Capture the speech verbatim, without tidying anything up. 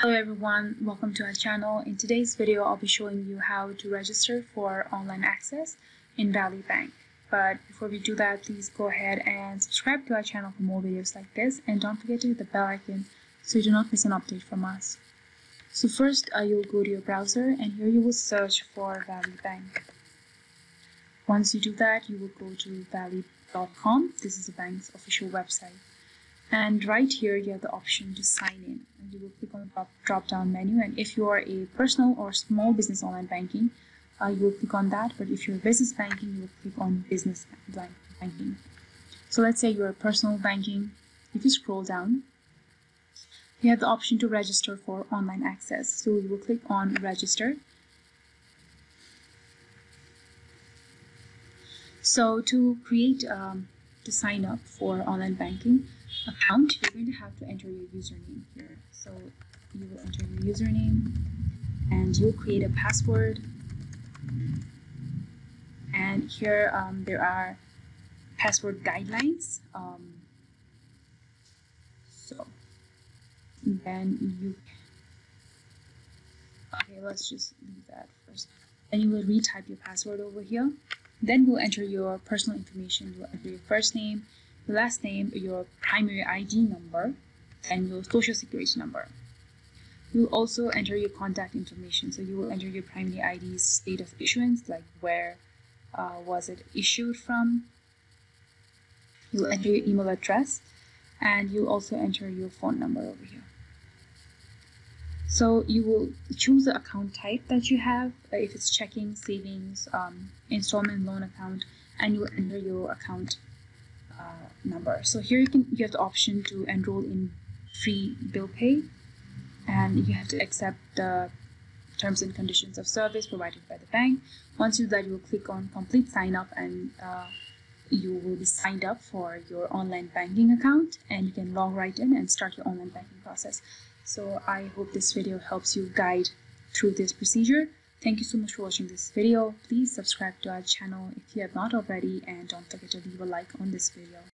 Hello everyone, welcome to our channel. In today's video, I'll be showing you how to register for online access in Valley Bank. But before we do that, please go ahead and subscribe to our channel for more videos like this, and don't forget to hit the bell icon so you do not miss an update from us. So first, uh, you'll go to your browser and here you will search for Valley Bank. Once you do that, you will go to valley dot com. This is the bank's official website. And right here, you have the option to sign in. And you will click on the drop-down menu. And if you are a personal or small business online banking, uh, you will click on that. But if you're business banking, you will click on business banking. So let's say you're a personal banking. If you scroll down, you have the option to register for online access. So you will click on register. So to create, um, to sign up for online banking account, you're going to have to enter your username here. So you will enter your username and you'll create a password. And here um, there are password guidelines. Um, so then you okay, let's just leave that first. Then you will retype your password over here. Then you'll enter your personal information. You'll enter your first name, last name, your primary I D number, and your social security number. You'll also enter your contact information. So you will enter your primary I D's date of issuance, like where uh, was it issued from. You'll enter your email address, and you'll also enter your phone number over here. So you will choose the account type that you have, if it's checking, savings, um, installment loan account, and you'll enter your account Uh, number. So here you can you have the option to enroll in free bill pay, and you have to accept the terms and conditions of service provided by the bank. Once you do that, you will click on complete sign up, and uh, you will be signed up for your online banking account, and you can log right in and start your online banking process. So I hope this video helps you guide through this procedure. Thank you so much for watching this video. Please subscribe to our channel if you have not already, and don't forget to leave a like on this video.